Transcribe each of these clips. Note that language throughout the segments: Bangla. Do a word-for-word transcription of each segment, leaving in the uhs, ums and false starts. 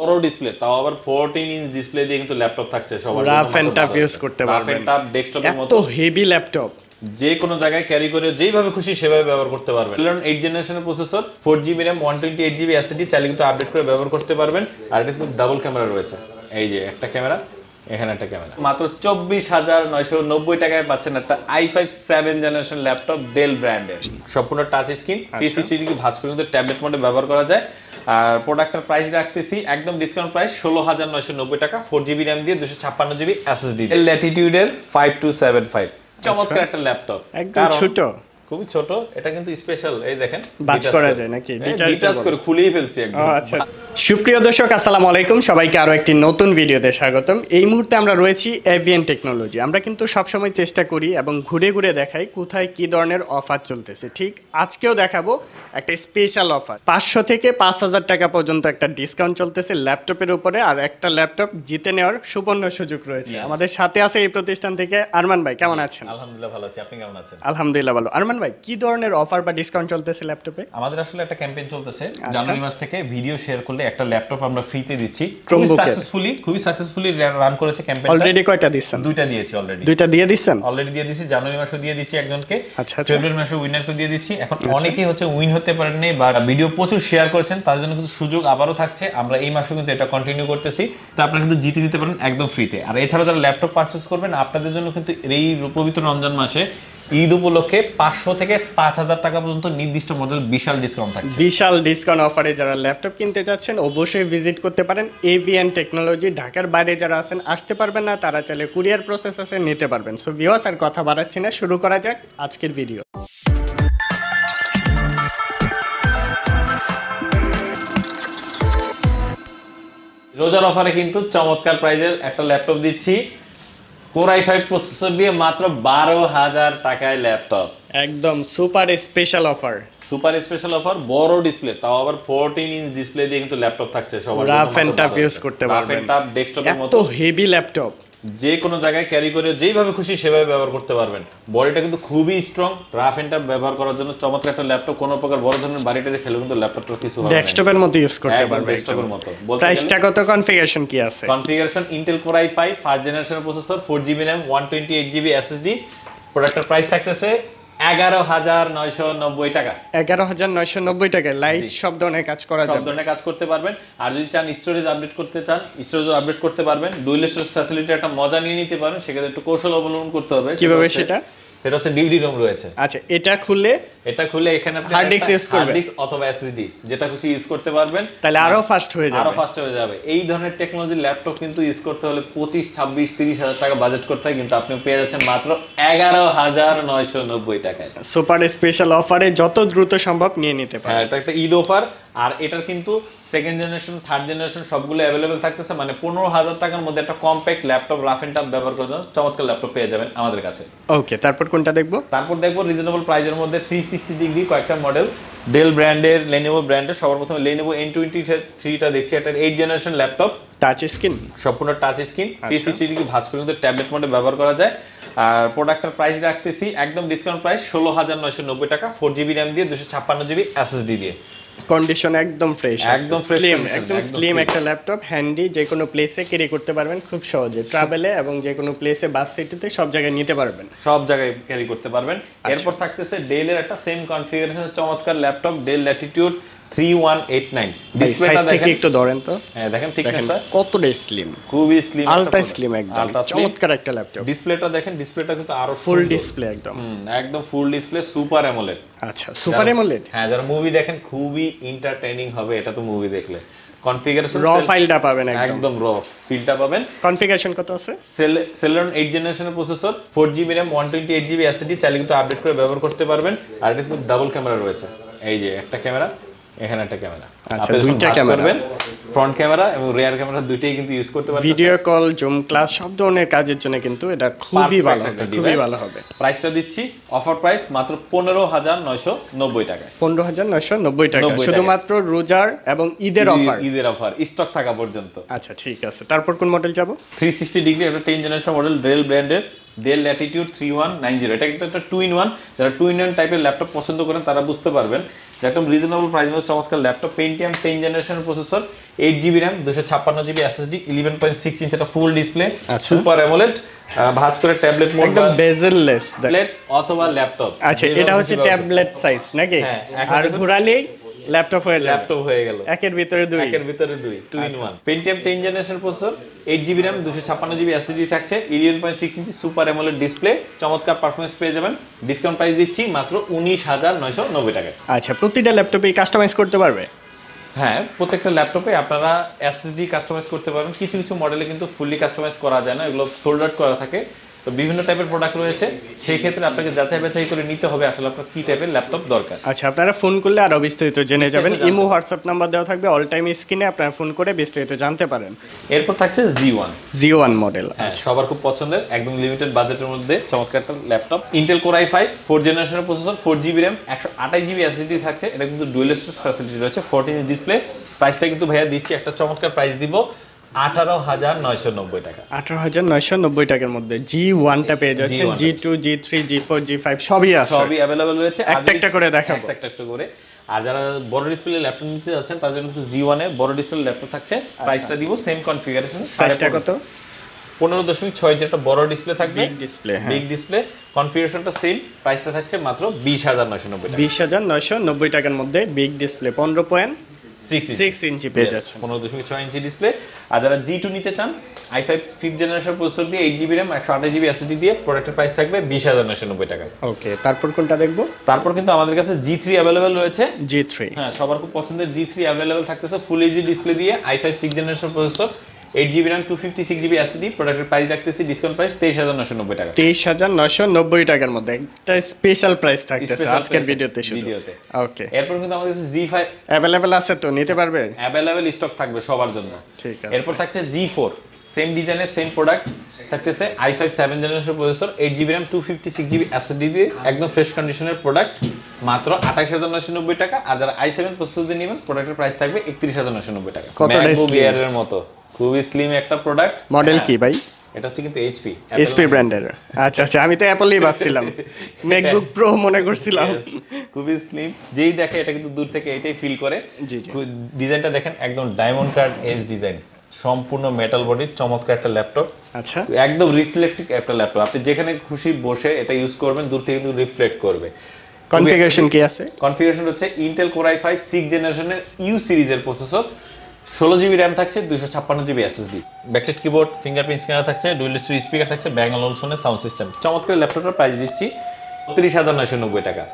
বড় ডিসপ্লে তাও আবার fourteen inch ডিসপ্লে দিয়ে কিন্তু ল্যাপটপ থাকছে সবার জন্য রাফ এন্ড টাফ ইউজ করতে পারবেন রাফ এন্ড টাফ ডেস্কটপের মতো এত হেভি ল্যাপটপ যে কোন জায়গায় ক্যারি করে যেভাবে খুশি সেভাবে ব্যবহার করতে পারবেন Intel eight জেনারেশনের processor four G B RAM one twenty-eight G B S S D চাইলে কিন্তু আপডেট করে ব্যবহার করতে পারবেন আর এটা কিন্তু ডাবল ক্যামেরা রয়েছে এই যে একটা ক্যামেরা এখানে একটা ক্যামেরা মাত্র twenty-four thousand nine hundred ninety টাকায় পাচ্ছেন একটা i five seven generation laptop Dell ব্র্যান্ডের সম্পূর্ণ touch screen three sixty degree ভাঁজ করে কিন্তু ট্যাবলেট মোডে ব্যবহার করা যায় আর প্রোডাক্টের প্রাইস রাখতেছি একদম discount price sixteen thousand nine hundred ninety টাকা four G B RAM দিয়ে two fifty-six G B S S D Dell Latitude এর five two seven five চমৎকার একটা ল্যাপটপ একদম ছোট খুবই ছোট এটা কিন্তু স্পেশাল এই দেখেন ভাঁজ করা যায় নাকি ডিটাচ করে খুলেই ফেলছি একদম আচ্ছা সুপ্রিয় দর্শক আসসালামু আলাইকুম সবাইকে আরো একটি নতুন ভিডিওতে স্বাগতম এই মুহূর্তে আমরা রয়েছি এভিয়ান টেকনোলজি আমরা কিন্তু সব সময় চেষ্টা করি এবং ঘুরে ঘুরে দেখাই কোথায় কি ধরনের অফার চলতেছে ঠিক আজকেও দেখাবো একটা স্পেশাল অফার five hundred থেকে five thousand টাকা পর্যন্ত একটা ডিসকাউন্ট চলতেছে ল্যাপটপের উপরে আর একটা ল্যাপটপ জিতে নেওয়ার সুবর্ণ সুযোগ রয়েছে আমাদের সাথে আছে এই প্রতিষ্ঠান থেকে আরমান ভাই কেমন আছেন আলহামদুলিল্লাহ ভালো আছি আপনি কেমন আছেন আলহামদুলিল্লাহ ভালো আরমান ভাই কি ধরনের অফার বা ডিসকাউন্ট চলতেছে ল্যাপটপে আমাদের আসলে একটা ক্যাম্পেইন চলতেছে জানুয়ারি মাস থেকে ভিডিও শেয়ার করলে একটা ল্যাপটপ আমরা ফ্রি তে দিচ্ছি খুব সাকসেসফুলি খুব সাকসেসফুলি রান করেছে ক্যাম্পেইনটা অলরেডি কয়টা দিছেন দুইটা দিয়েছি অলরেডি দুইটা দিয়ে দিছেন অলরেডি দিয়ে দিছি জানুয়ারি মাসে দিয়ে দিছি একজনকে ফেব্রুয়ারি মাসে উইনারকে দিয়ে দিচ্ছি এখন অনেকেই হচ্ছে উইন হতে পারেন নাই বা ভিডিও প্রচুর শেয়ার করেছেন তার জন্য কিন্তু সুযোগ আবারো থাকছে আমরা এই মাসে কিন্তু এটা কন্টিনিউ করতেছি তো আপনারা কিন্তু জিতে নিতে পারেন একদম ফ্রি তে আর এছাড়া যারা ল্যাপটপ পারচেজ করবেন আপনাদের জন্য কিন্তু এই পবিত্র রমজান মাসে ঈদ উপলক্ষে five hundred থেকে five thousand টাকা পর্যন্ত নির্দিষ্ট মডেল বিশাল ডিসকাউন্ট থাকছে বিশাল ডিসকাউন্ট অফারে যারা ল্যাপটপ কিনতে যাচ্ছেন অবশ্যই ভিজিট করতে পারেন এভিয়ান টেকনোলজি ঢাকার বাইরে যারা আছেন আসতে পারবেন না তারা চাইলে কুরিয়ার প্রসেস আছে নিতে পারবেন সো ভিউয়ার্স আর কথা বাড়াচ্ছি না শুরু করা যাক আজকের ভিডিও রোজার অফারে কিন্তু চমৎকার প্রাইজের একটা ল্যাপটপ দিচ্ছি Core i five processor দিয়ে মাত্র twelve thousand টাকায় ল্যাপটপ একদম super special offer super special offer বড় ডিসপ্লে তাও আবার fourteen inch ডিসপ্লে দিয়ে কিন্তু ল্যাপটপ থাকছে সবার জন্য রাফ এন্ড টাফ ইউজ করতে পারবেন রাফ এন্ড টাফ ডেস্কটপের মতো এত হেভি ল্যাপটপ যে কোন জায়গায় ক্যারি করে যেভাবে খুশি সেভাবে ব্যবহার করতে পারবেন বডিটা কিন্তু খুবই স্ট্রং রাফ এন্ড টাফ ব্যবহার করার জন্য চমৎকার একটা ল্যাপটপ কোনো প্রকার বড় ধরনের বাড়িটাতে খেলে কিন্তু ল্যাপটপটা কিছু হবে ডেস্কটপের মতো ইউজ করতে পারবেন ডেস্কটপের মতো প্রাইসটা কত কনফিগারেশন কি আছে configuration Intel Core i five first generation processor four G B RAM one twenty-eight G B S S D প্রোডাক্টের প্রাইস থাকতেছে eleven thousand nine hundred ninety টাকা eleven thousand nine hundred ninety টাকা লাইট সব ধরনের কাজ করা যাবে সব ধরনের কাজ করতে পারবেন আর যদি চান স্টোরেজ আপডেট করতে চান স্টোরেজও আপডেট করতে পারবেন ডুয়াল স্টোরেজ ফ্যাসিলিটি একটা মজা নিয়ে নিতে পারেন সেক্ষেত্রে একটু কৌশল অবলম্বন করতে হবে কিভাবে সেটা সেটা হচ্ছে ডিভিডি রম রয়েছে আচ্ছা এটা খুলে এটা খুলে এখানে আপনি হার্ড ডিস্ক ইউজ করবেন হার্ড ডিস্ক অথবা এসএসডি যেটা খুশি ইউজ করতে পারবেন তাহলে আরো ফাস্ট হয়ে যাবে আরো ফাস্ট হয়ে যাবে এই ধরনের টেকনোলজি ল্যাপটপ কিন্তু ইউজ করতে হলে পঁচিশ ছাব্বিশ ত্রিশ হাজার টাকা বাজেট করতে হয় কিন্তু আপনি পেয়ে যাচ্ছেন মাত্র eleven thousand nine hundred ninety টাকায় সুপার স্পেশাল অফারে যত দ্রুত সম্ভব নিয়ে নিতে পারেন হ্যাঁ এটা একটা ঈদ অফার আর এটার কিন্তু সেকেন্ড জেনারেশন থার্ড জেনারেশন সবগুলো अवेलेबल থাকতেছে মানে fifteen thousand টাকার মধ্যে একটা compact laptop rough and tough ব্যবহার করতে চমৎকার ল্যাপটপ পেয়ে যাবেন আমাদের কাছে ওকে তারপর কোনটা দেখব তারপর দেখব রিজনেবল প্রাইজের মধ্যে three sixty ডিগ্রি কয়েকটা মডেল Dell ব্র্যান্ডের Lenovo ব্র্যান্ডের সবার প্রথমে Lenovo N twenty-three টা দেখছি এটা eight generation laptop touch screen সম্পূর্ণ touch screen three sixty degree ভাঁজ করে কিন্তু ট্যাবলেট মোডে ব্যবহার করা যায় আর প্রোডাক্টের প্রাইস রাখতেছি একদম discount price sixteen thousand nine hundred ninety টাকা four G B RAM দিয়ে two fifty-six G B S S D দিয়ে কন্ডিশন একদম ফ্রেশ একদম স্লিম একদম স্লিম একটা ল্যাপটপ হ্যান্ডি যে কোনো প্লেসে ক্যারি করতে পারবেন খুব সহজে ট্রাভেলে এবং যে কোনো প্লেসে বাস সিটিতে সব জায়গায় নিতে পারবেন সব জায়গায় ক্যারি করতে পারবেন এরপর থাকতেছে Dell এর একটা সেম কনফিগারেশনের চমৎকার laptop Dell Latitude three one eight nine ডিসপ্লেটা দেখেন একটু ধরেন তো হ্যাঁ দেখেন থিকনেসটা কতটা স্লিম খুবই স্লিম আলট্রা স্লিম একদম চমৎকার একটা ল্যাপটপ ডিসপ্লেটা দেখেন ডিসপ্লেটা কিন্তু আরো ফুল ডিসপ্লে একদম একদম ফুল ডিসপ্লে সুপার AMOLED আচ্ছা সুপার AMOLED হ্যাঁ যারা মুভি দেখেন খুবই এন্টারটেইনিং হবে এটা তো মুভি দেখলে কনফিগারেশন র ফাইলটা পাবেন একদম র ফিলটা পাবেন কনফিগারেশন কত আছে সেলেরন eight জেনারেশনের processor four G B RAM one twenty-eight G B S S D চাইলে কিন্তু আপডেট করে ব্যবহার করতে পারবেন আর এটা কিন্তু ডাবল ক্যামেরা রয়েছে এই যে একটা ক্যামেরা এখানে একটা ক্যামেরা আচ্ছা দুইটা ক্যামেরা ফ্রন্ট ক্যামেরা এবং রিয়ার ক্যামেরা দুটেই কিন্তু ইউজ করতে পারবেন ভিডিও কল জুম ক্লাস সব ধরনের কাজের জন্য কিন্তু এটা খুবই ভালো খুবই ভালো হবে প্রাইসটা দিচ্ছি অফার প্রাইস মাত্র fifteen thousand nine hundred ninety টাকায় fifteen thousand nine hundred ninety টাকা শুধুমাত্র রোজার এবং ঈদের অফার ঈদের অফার স্টক থাকা পর্যন্ত আচ্ছা ঠিক আছে তারপর কোন মডেল যাব three sixty ডিগ্রি একটা ten জেনারেশন মডেল Dell ব্র্যান্ডের Dell Latitude three one nine zero এটা কিন্তু একটা two in one যারা two in one টাইপের ল্যাপটপ পছন্দ করেন তারা বুঝতে পারবেন एकदम रिजनेबल प्राइस में चमत्कार laptop Pentium ten generation processor eight G B RAM two fifty-six G B S S D eleven point six inch का फुल डिस्प्ले सुपर एमोलेड भाज করে ট্যাবলেট মোড একদম বেজেললেস ট্যাবলেট অথবা ল্যাপটপ। আচ্ছা এটা হচ্ছে ট্যাবলেট সাইজ নাকি? আর ঘোরালেই ল্যাপটপ হয়ে যায়। ল্যাপটপ হয়ে গেল একের ভিতরে দুই একের ভিতরে দুই two in one Pentium ten generation processor eight G B RAM two fifty-six G B S S D থাকছে eleven point six inch super AMOLED display চমৎকার পারফরম্যান্স পেয়ে যাবেন। ডিসকাউন্ট প্রাইস দিচ্ছি মাত্র উনিশ হাজার নয়শো নব্বই টাকা। আচ্ছা প্রতিটা ল্যাপটপে কাস্টমাইজ করতে পারবে? হ্যাঁ প্রত্যেকটা ল্যাপটপে আপনারা এসএসডি কাস্টমাইজ করতে পারবেন। কিছু কিছু মডেলে কিন্তু ফুললি কাস্টমাইজ করা যায় না, এগুলো সোল্ড আউট করা থাকে। তো বিভিন্ন টাইপের প্রোডাক্ট রয়েছে, সেই ক্ষেত্রে আপনাকে যাচাই বাছাই করে নিতে হবে আসলে আপনার কি টাইপের ল্যাপটপ দরকার। আচ্ছা আপনারা ফোন করলে আরও বিস্তারিত জেনে যাবেন। ইমো হোয়াটসঅ্যাপ নাম্বার দেওয়া থাকবে, অল টাইম স্ক্রিনে আপনারা ফোন করে বিস্তারিত জানতে পারেন। এরপর থাকছে G one G one model, সবার খুব পছন্দের, একদম লিমিটেড বাজেটের মধ্যে চমৎকার একটা laptop. Intel Core I five four জেনারেশনের প্রসেসর ফোর জিবি র্যাম একশো আঠাশ জিবি এসএসডি থাকছে। এটা কিন্তু ডুয়েল স্টোরেজ ফ্যাসিলিটি রয়েছে, ফোরটিন ইঞ্চ ডিসপ্লে। প্রাইসটা কিন্তু ভাইয়া দিচ্ছি একটা চমৎকার প্রাইস দিব আঠারো হাজার নয়শো নব্বই টাকা। আঠারো হাজার নয়শো নব্বই টাকার মধ্যে জি ওয়ানটা পেয়ে যাচ্ছে। G two G three G four G five সবই আছে, সবই অ্যাভেলেবেল রয়েছে। একটা একটা করে দেখাবো, একটা একটা করে। আর যারা বড় ডিসপ্লে ল্যাপটপ নিতে যাচ্ছেন তার জন্য কিন্তু জি ওয়ানে বড় ডিসপ্লে ল্যাপটপ থাকছে। প্রাইসটা দিব সেম কনফিগারেশন, সাইজটা কত পনেরো দশমিক ছয় ইঞ্চের একটা বড় ডিসপ্লে থাকবে, বিগ ডিসপ্লে বিগ ডিসপ্লে কনফিগারেশনটা সেম। প্রাইসটা থাকছে মাত্র বিশ হাজার নয়শো নব্বই বিশ হাজার নয়শো নব্বই টাকার মধ্যে বিগ ডিসপ্লে পনেরো পয়েন্ট six ইঞ্চি পেজ আছে, পনেরো দশমিক ছয় ইঞ্চি ডিসপ্লে। আর যারা জি টু নিতে চান I five fifth generation processor দিয়ে eight G B RAM one twenty-eight G B S S D দিয়ে প্রোডাক্টের প্রাইস থাকবে বিশ হাজার নয়শো নব্বই টাকা। ওকে তারপর কোনটা দেখব? তারপর কিন্তু আমাদের কাছে জি থ্রি अवेलेबल রয়েছে। জি থ্রি হ্যাঁ সবার খুব পছন্দের জি থ্রি अवेलेबल থাকতেছে ফুল এইচডি ডিসপ্লে দিয়ে i five sixth generation processor eight G B RAM two fifty-six G B S S D। প্রোডাক্টের প্রাইস রাখতেছি ডিসকাউন্ট প্রাইস তেইশ হাজার নয়শো নব্বই টাকা। তেইশ হাজার নয়শো নব্বই টাকার মধ্যে একটা স্পেশাল প্রাইস থাকতেছে আজকের ভিডিওতে শুধু। ওকে এরপর কিন্তু আমাদের কাছে জি ফাইভ अवेलेबल আছে, তো নিতে পারবে, अवेलेबल স্টক থাকবে সবার জন্য। ঠিক আছে এরপর থাকছে জি ফোর সেম ডিজাইনের সেম প্রোডাক্ট থাকতেছে i five seventh generation processor eight G B RAM two fifty-six G B S S D দিয়ে একদম ফ্রেশ কন্ডিশনের প্রোডাক্ট মাত্র আঠাশ হাজার নয়শো নব্বই টাকা। আর যারা i seven প্রসেসর দিয়ে নেবেন প্রোডাক্টের প্রাইস থাকবে একত্রিশ হাজার নয়শো নব্বই টাকা। ম্যাকবুক এয়ার এর মতো খুবই স্লিম একটা প্রোডাক্ট। মডেল কি ভাই? এটা হচ্ছে কিন্তু H P H P ব্র্যান্ডের। আচ্ছা আচ্ছা আমি তো অ্যাপলই ভাবছিলাম, ম্যাকবুক প্রো মনে করছিলাম। খুবই স্লিম, যেই দেখে এটা কিন্তু দূর থেকে এটাই ফিল করে। ডিজাইনটা দেখেন একদম ডায়মন্ড কাট এজ ডিজাইন, সম্পূর্ণ মেটাল বডি, চমৎকার একটা ল্যাপটপ। আচ্ছা একদম রিফ্লেক্টিভ একটা ল্যাপটপ, আপনি যেখানে খুশি বসে এটা ইউজ করবেন, দূর থেকে কিন্তু রিফ্লেক্ট করবে। কনফিগারেশন কি আছে? কনফিগারেশন হচ্ছে Intel Core i five sixth জেনারেশনের U সিরিজের প্রসেসর, ষোলো জিবি র্যাম থাকছে, দুশো ছাপ্পান্ন GB SSD, backlight keyboard, fingerprint scanner থাকছে, ডুয়েল স্টোরেজ স্পিকার থাকছে, ব্যাং অ্যান্ড ওলসন এর সাউন্ড সিস্টেম। চমৎকার ল্যাপটপটার প্রাইস দিচ্ছি ত্রিশ হাজার নয়শো নব্বই টাকা।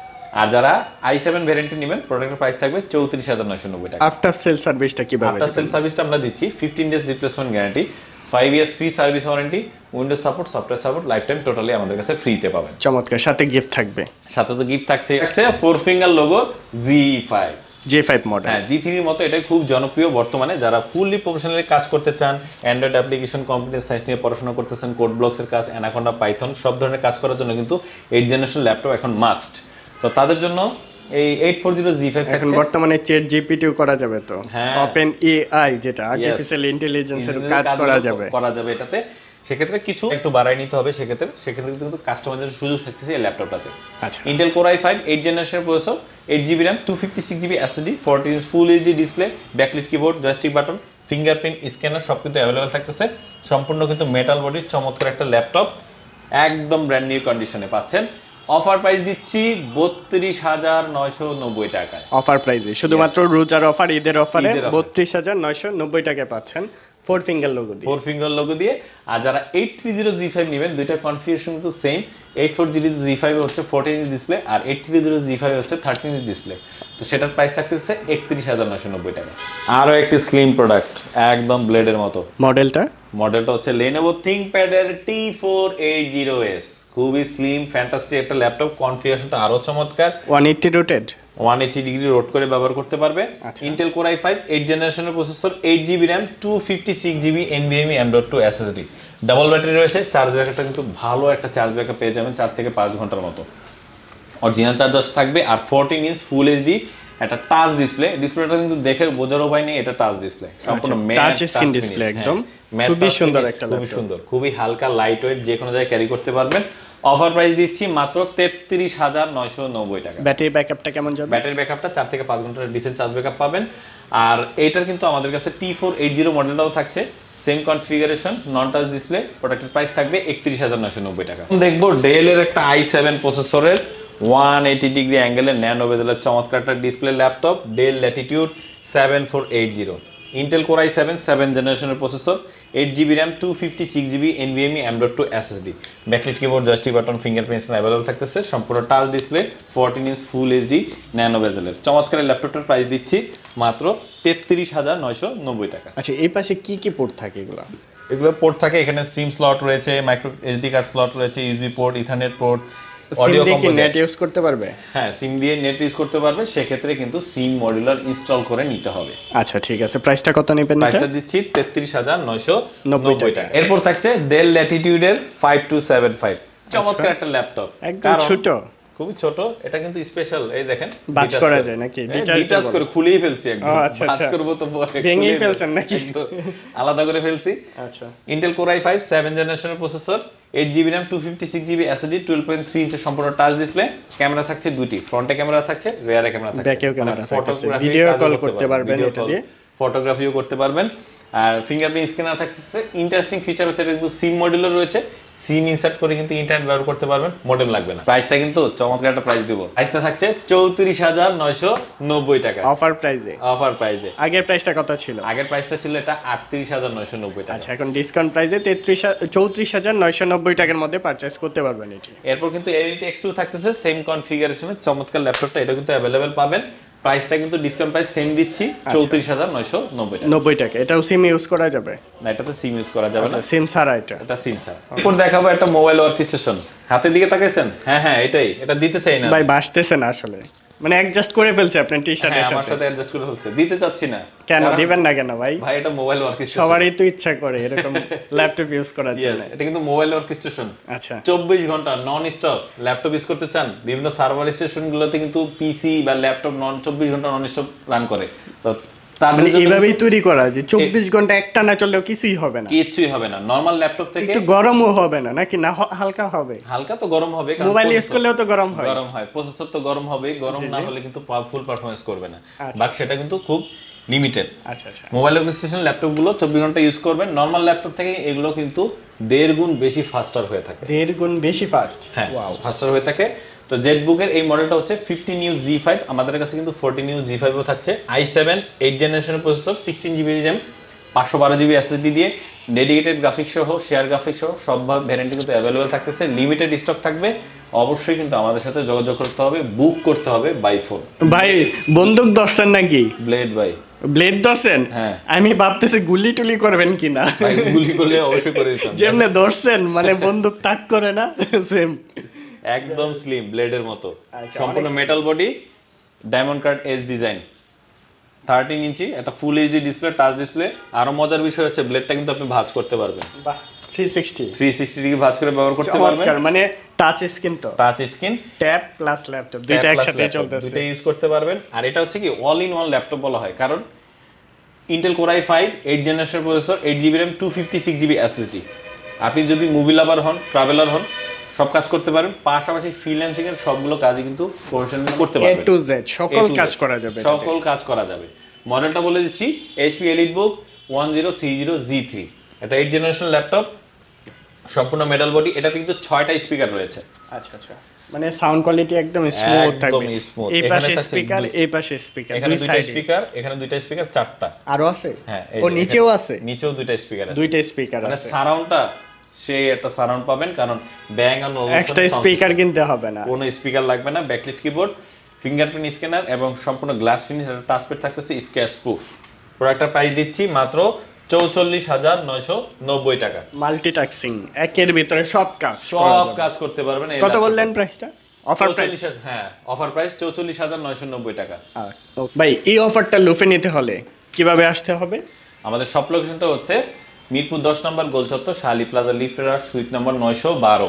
আর যারা i seven ভেরিয়েন্টটি নেবেন প্রোডাক্টের প্রাইস থাকবে চৌত্রিশ হাজার নয়শো নব্বই টাকা। আফটার সেল সার্ভিসটা কিভাবে? আফটার সেল সার্ভিসটা আমরা দিচ্ছি fifteen days replacement guarantee, five years free service warranty, Windows support, software support, life time totally আমাদের কাছে ফ্রিতে পাবেন। চমৎকার, সাথে গিফট থাকবে। সাথে তো গিফট থাকছে four finger logo G five G five model. হ্যাঁ জি থ্রি এর মতো এটা খুব জনপ্রিয় বর্তমানে, যারা ফুললি প্রফেশনালি কাজ করতে চান, অ্যান্ড্রয়েড অ্যাপ্লিকেশন, কম্পিউটার সায়েন্স নিয়ে পড়াশোনা করতেছেন, কোড ব্লকসের কাজ, অ্যানাকোন্ডা, পাইথন সব ধরনের কাজ করার জন্য কিন্তু এইট জেনারেশন ল্যাপটপ এখন মাস্ট। তো তাদের জন্য এই eight forty G five এখন বর্তমানে চ্যাট জিপিটি করা যাবে, তো ওপেন এআই যেটা আর্টিফিশিয়াল ইন্টেলিজেন্সের কাজ করা যাবে করা যাবে এটাতে। সেক্ষেত্রে কিছু একটু বাড়াই নিতে হবে, সেক্ষেত্রে সেক্ষেত্রে কিন্তু কাস্টমাইজের সুযোগ থাকতেছে এই ল্যাপটপটাতে। আচ্ছা Intel Core i five eight generation processor eight G B RAM two fifty-six G B S S D forty inch full H D display, backlit keyboard, joystick button, fingerprint scanner সব কিন্তু অ্যাভেলেবল থাকতেছে। সম্পূর্ণ কিন্তু মেটাল বডির চমৎকার একটা ল্যাপটপ, একদম ব্র্যান্ড নিউ কন্ডিশনে পাচ্ছেন। অফার প্রাইস দিচ্ছি বত্রিশ হাজার নয়শো নব্বই টাকায়। অফার প্রাইসে শুধুমাত্র রোজার অফার, ঈদের অফারে বত্রিশ হাজার নয়শো নব্বই টাকায় পাচ্ছেন ফোর ফিঙ্গার লোগো দিয়ে ফোর ফিঙ্গার লোগো দিয়ে। আর যারা eight three zero G five নেবেন, দুইটা কনফিগারেশন কিন্তু same. Eight four zero G five হচ্ছে ফোরটিন ইঞ্চ ডিসপ্লে, আর eight three zero G five হচ্ছে থার্টিন ইঞ্চ ডিসপ্লে। তো সেটার প্রাইস থাকতেছে একত্রিশ হাজার নয়শো নব্বই টাকা। আরও একটি স্লিম প্রোডাক্ট, একদম ব্লেডের মতো। মডেলটা মডেলটা হচ্ছে Lenovo ThinkPad T four eighty S, খুবই স্লিম ফ্যান্টাস্টিক একটা ল্যাপটপ। কনফিগারেশনটা আরো চমৎকার, one eighty rotated one eighty degree rotate করে ব্যবহার করতে পারবে। Intel Core i five eight জেনারেশনের processor eight G B RAM two fifty-six G B NVMe M.two S S D, double battery রয়েছে। চার্জ ব্যাকআপটা কিন্তু ভালো একটা চার্জ ব্যাকআপ পেয়ে যাবেন চার থেকে পাঁচ ঘন্টার মতো। অরিজিনাল চার্জার থাকবে, আর fourteen ইঞ্চ ফুল এইচডি একটা টাচ ডিসপ্লে। ডিসপ্লেটা কিন্তু দেখে বোঝার উপায় নেই, এটা টাচ ডিসপ্লে, সম্পূর্ণ টাচ স্ক্রিন ডিসপ্লে, একদম খুবই সুন্দর একটা, খুবই সুন্দর, খুবই হালকা, লাইট ওয়েট, যে কোনো জায়গায় ক্যারি করতে পারবেন। অফার প্রাইস দিচ্ছি মাত্র তেত্রিশ হাজার নয়শো নব্বই টাকা। ব্যাটারি ব্যাকআপটা কেমন যাবে? ব্যাটারি ব্যাকআপটা চার থেকে পাঁচ ঘন্টার ডিসেন্ট চার্জ ব্যাকআপ পাবেন। আর এইটার কিন্তু আমাদের কাছে টি ফোর এইট জিরো মডেলটাও থাকছে, same configuration, non touch display. প্রোডাক্টের প্রাইস থাকবে একত্রিশ হাজার নয়শো নব্বই টাকা। দেখবো ডেল এর একটা আই সেভেন প্রসেসরের একশো আশি ডিগ্রি অ্যাঙ্গেলের ন্যানো বেজেলের চমৎকার একটা display laptop Dell Latitude seven four eight zero. Intel Core i seven seven জেনারেশনের processor, eight GB RAM, two fifty six GB NVMe M two SSD, backlight keyboard, জাস্টি বাটন, ফিঙ্গারপ্রিন্ট স্ক্রিন अवेलेबल থাকতেছে, সম্পূর্ণ touch display, fourteen inch full HD nano বেজেলের চমৎকার ল্যাপটপটার প্রাইস দিচ্ছি মাত্র তেত্রিশ হাজার নয়শো নব্বই টাকা। আচ্ছা, এই পাশে কি কি পোর্ট থাকে? এগুলো এগুলো পোর্ট থাকে, এখানে সিম স্লট রয়েছে, মাইক্রো এসডি কার্ড স্লট রয়েছে, USB port, ethernet port. Audio কি নেট ইউজ করতে পারবে? হ্যাঁ, সিম দিয়ে নেট ইউজ করতে পারবে, সেক্ষেত্রে কিন্তু সিম মডিউলার ইনস্টল করে নিতে হবে। আচ্ছা ঠিক আছে, প্রাইসটা কত নেবেন? প্রাইসটা দিচ্ছি তেত্রিশ হাজার নয়শো নব্বই টাকা। এরপর থাকছে ডেল ল্যাটিটিউডের ফাইভ টু সেভেন ফাইভ, চমৎকার একটা ল্যাপটপ, একদম ছোট, খুবই ছোট। এটা কিন্তু স্পেশাল, এই দেখেন বাজ করা যায় নাকি? ডিটাচ করে খুলেই ফেলছি একদম, বাজ করব তো ভেঙেই ফেলছেন নাকি? আলাদা করে ফেলছি। আচ্ছা, Intel Core I five seven জেনারেশনের processor, eight GB RAM, two fifty six GB SSD, twelve point three ইঞ্চের সম্পূর্ণ টাচ ডিসপ্লে, ক্যামেরা থাকছে দুটি, ফ্রন্টে ক্যামেরা থাকছে, রিয়ারে ক্যামেরা থাকছে, ব্যাকেও ক্যামেরা থাকছে, ভিডিও কল করতে পারবেন এটা দিয়ে, ফটোগ্রাফিও করতে পারবেন। আর ফিঙ্গারপ্রিন্ট স্ক্যানার থাকছে। ইন্টারেস্টিং ফিচার হচ্ছে কিন্তু সিম মডিউলার রয়েছে, সিম ইনসার্ট করে কিন্তু ইন্টারনেট ব্যবহার করতে পারবেন, মডেম লাগবে না। প্রাইসটা কিন্তু চমৎকার একটা প্রাইস দেব, প্রাইসটা থাকছে চৌত্রিশ হাজার নয়শো নব্বই টাকা অফার প্রাইসে। অফার প্রাইসে আগের প্রাইসটা কত ছিল? আগের প্রাইসটা ছিল এটা আটত্রিশ হাজার নয়শো নব্বই টাকা। আচ্ছা, এখন ডিসকাউন্ট প্রাইসে চৌত্রিশ হাজার নয়শো নব্বই টাকার মধ্যে পারচেজ করতে পারবেন এটি। এরপর কিন্তু এলইডি এক্স টু থাকতেছে, সেম কনফিগারেশনের চমৎকার ল্যাপটপটা, এটা কিন্তু अवेलेबल পাবেন। প্রাইসটা কিন্তু ডিসকাউন্ট প্রাইস সেম দিচ্ছি চৌত্রিশ হাজার নয়শো নব্বই টাকা। নব্বই টাকা এটাও সিম ইউজ করা যাবে না? এটা তো সিম ইউজ করা যাবে না, সিম ছাড়া এটা। এটা সিম ছাড়া। এখন দেখাবো একটা মোবাইল ওয়ার্ক স্টেশন, হাতের দিকে তাকাইছেন? হ্যাঁ হ্যাঁ, এটাই। এটা দিতে চাই না ভাই, বাসতেছে না আসলে, মানে অ্যাডজাস্ট করে ফেলছে আপনার টি-শার্টের সাথে। আমার সাথে অ্যাডজাস্ট করে ফেলছে, দিতে চাচ্ছি না। কেন দিবেন না কেন ভাই? ভাই এটা মোবাইল ওয়ার্ক স্টেশন, সবারই তো ইচ্ছা করে এরকম ল্যাপটপ ইউজ করার জন্য। এটা কিন্তু মোবাইল ওয়ার্ক স্টেশন। আচ্ছা, চব্বিশ ঘন্টা নন স্টপ ল্যাপটপ ইউজ করতে চান? বিভিন্ন সার্ভার স্টেশনগুলোতে কিন্তু পিসি বা ল্যাপটপ নন চব্বিশ ঘন্টা নন স্টপ রান করে, তো তাহলে এইভাবেই তৈরি করা যে চব্বিশ ঘন্টা একটা না চললেও কিছুই হবে না, কিছুই হবে না। নরমাল ল্যাপটপ থেকে একটু গরমও হবে না নাকি? না, হালকা হবে। হালকা তো গরম হবে, কারণ মোবাইল ইউজ করলেও তো গরম হয়, গরম হয়, প্রসেসর তো গরম হবে, গরম না হলে কিন্তু পাওয়ারফুল পারফরম্যান্স করবে না, বাট সেটা কিন্তু খুব লিমিটেড। আচ্ছা আচ্ছা, মোবাইল অ্যাপ্লিকেশন ল্যাপটপগুলো চব্বিশ ঘন্টা ইউজ করবেন, নরমাল ল্যাপটপ থেকে এগুলো কিন্তু দেড় গুণ বেশি ফাস্টার হয়ে থাকে, দেড় গুণ বেশি ফাস্ট। হ্যাঁ, ফাস্টার হয়ে থাকে। তো জেটবুকের এই মডেলটা হচ্ছে ফিফটিন ইউ জি ফাইভ, আমাদের কাছে কিন্তু ফোরটিন ইউ জি ফাইভও থাকছে। আই সেভেন এইট জেনারেশনের processor, sixteen GB RAM, five two two zero GB SSD দিয়ে ডেডিকেটেড গ্রাফিক্স সহ, শেয়ার গ্রাফিক্স সহ সব ভ্যারিয়েন্টে কিন্তু অ্যাভেলেবেল থাকতেছে, লিমিটেড স্টক থাকবে। অবশ্যই কিন্তু আমাদের সাথে যোগাযোগ করতে হবে, বুক করতে হবে বাই ফোন। ভাই বন্দুক ধরছেন নাকি? ব্লেড ভাই, ব্লেড ধরছেন? হ্যাঁ, আমি ভাবতেছি গুলি টুলি করবেন কিনা। ভাই গুলি করলে অবশ্যই করে দিতাম, যেমনে ধরছেন মানে বন্দুক তাক করে না, সেম একদম স্লিম ব্লেডের মতো, সম্পূর্ণ metal body, diamond cut edge design, thirteen inch একটা full HD display, touch display. আরো মজার বিষয় হচ্ছে ব্লেডটা কিন্তু আপনি ভাঁজ করতে পারবেন, থ্রি সিক্সটি ডিগ্রি ভাঁজ করে ব্যবহার করতে পারবেন, মানে টাচ স্ক্রিন। তো touch screen, tab plus laptop দুইটা একসাথে চলতেছে, দুইটা ইউজ করতে পারবেন। আর এটা হচ্ছে কি অল ইন ওয়ান ল্যাপটপ বলা হয়, কারণ Intel Core I five eight generation processor, eight GB RAM, two fifty six GB SSD. আপনি যদি মুভি লাভার হন, ট্রাভেলার হন, সব কাজ করতে পারেন, পাশাপাশি ফ্রিল্যান্সিং এর সবগুলো কাজই কিন্তু প্রফেশনালি করতে পারবেন, এ টু জেড সকল কাজ করা যাবে, সকল কাজ করা যাবে। মডেলটা বলে দিচ্ছি HP EliteBook ten thirty G three, এটা এইট জেনারেশন ল্যাপটপ, সম্পূর্ণ মেটাল বডি, এটাতে কিন্তু ছয়টা স্পিকার রয়েছে। আচ্ছা আচ্ছা, মানে সাউন্ড কোয়ালিটি একদম স্মুথ থাকবে, এই পাশে স্পিকার, এই পাশে স্পিকার, এখানে দুইটা স্পিকার, এখানে দুইটা স্পিকার, চারটা আরো আছে। হ্যাঁ, ও নিচেও আছে, নিচেও দুইটা স্পিকার আছে, দুইটা স্পিকার আছে, মানে সারাউন্ডটা সেই একটা সারাউন্ড পাবেন, কারণ ব্যাং আর এক্সট্রা স্পিকার কিনতে হবে না, কোনো স্পিকার লাগবে না। ব্যাকলাইট কিবোর্ড, ফিঙ্গারপ্রিন্ট স্ক্যানার এবং সম্পূর্ণ গ্লাস ফিনিশ, একটা টাচপ্যাড থাকতেছে, স্ক্র্যাচ প্রুফ। প্রোডাক্টটা প্রাইস দিচ্ছি মাত্র চৌচল্লিশ হাজার নয়শো নব্বই টাকা। মাল্টিটাস্কিং, একের ভিতরে সব কাজ, সব কাজ করতে পারবেন। কত বললেন প্রাইসটা? অফার প্রাইস, হ্যাঁ অফার প্রাইস চৌচল্লিশ হাজার নয়শো নব্বই টাকা। ভাই এই অফারটা লুফে নিতে হলে কিভাবে আসতে হবে? আমাদের শপ লোকেশনটা হচ্ছে মিরপুর দশ নম্বর গোল চত্বর, শালি প্লাজা, লিফটেরার, সুইট নম্বর নয়শো বারো।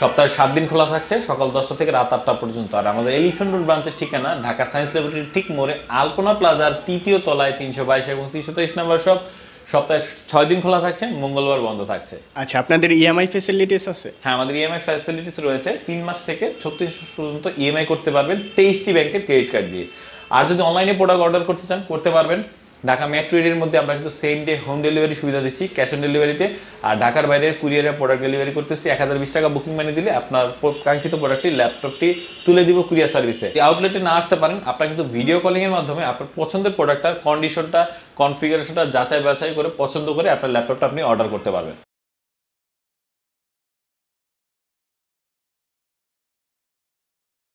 সপ্তাহে সাত দিন খোলা থাকছে, সকাল দশটা থেকে রাত আটটা পর্যন্ত। আর আমাদের এলিফ্যান্ট রোড ব্রাঞ্চের ঠিকানা ঢাকা সায়েন্স ল্যাবরেটরির ঠিক মোড়ে, আলপনা প্লাজার তৃতীয় তলায়, তিনশো বাইশ এবং তিনশো তেইশ নম্বর শপ। সপ্তাহে ছয় দিন খোলা থাকছে, মঙ্গলবার বন্ধ থাকছে। আচ্ছা, আপনাদের ইএমআই ফ্যাসিলিটিস আছে? হ্যাঁ, আমাদের ইএমআই ফ্যাসিলিটিস রয়েছে। তিন মাস থেকে ছত্রিশ পর্যন্ত ইএমআই করতে পারবেন তেইশটি ব্যাংকের ক্রেডিট কার্ড দিয়ে। আর যদি অনলাইনে প্রোডাক্ট অর্ডার করতে চান করতে পারবেন। ঢাকা মেট্রো এরিয়ার মধ্যে আমরা কিন্তু সেম ডে হোম ডেলিভারি সুবিধা দিচ্ছি ক্যাশ অন ডেলিভারিতে, আর ঢাকার বাইরে কুরিয়ারে প্রোডাক্ট ডেলিভারি করতেছি। এক হাজার বিশ টাকা বুকিং মানি দিলে আপনার কাঙ্ক্ষিত প্রোডাক্টটি ল্যাপটপটি তুলে দিব কুরিয়ার সার্ভিসে। আউটলেটে না আসতে পারেন, আপনার কিন্তু ভিডিও কলিংয়ের মাধ্যমে আপনার পছন্দের প্রোডাক্টটার কন্ডিশনটা কনফিগারেশনটা যাচাই বাছাই করে পছন্দ করে আপনার ল্যাপটপটা আপনি অর্ডার করতে পারবেন।